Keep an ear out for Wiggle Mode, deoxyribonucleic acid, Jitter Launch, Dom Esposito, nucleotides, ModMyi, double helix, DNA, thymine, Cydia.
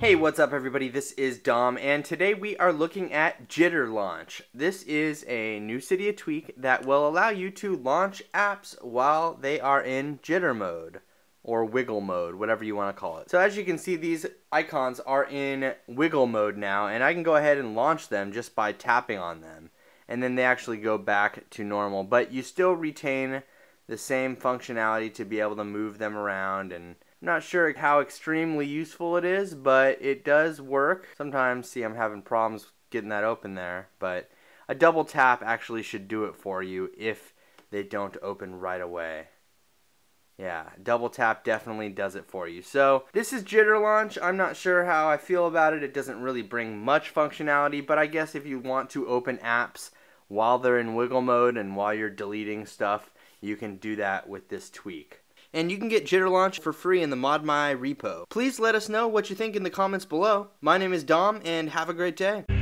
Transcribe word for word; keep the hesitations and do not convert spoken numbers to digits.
Hey, what's up everybody? This is Dom, and today we are looking at Jitter Launch. This is a new Cydia tweak that will allow you to launch apps while they are in jitter mode, or wiggle mode, whatever you want to call it. So as you can see, these icons are in wiggle mode now, and I can go ahead and launch them just by tapping on them. And then they actually go back to normal, but you still retain the same functionality to be able to move them around. And I'm not sure how extremely useful it is, but it does work. Sometimes, see, I'm having problems getting that open there, but a double tap actually should do it for you if they don't open right away. Yeah, double tap definitely does it for you. So this is Jitter Launch. I'm not sure how I feel about it. It doesn't really bring much functionality, but I guess if you want to open apps while they're in wiggle mode and while you're deleting stuff, you can do that with this tweak. And you can get Jitter Launch for free in the ModMyi repo. Please let us know what you think in the comments below. My name is Dom, and have a great day.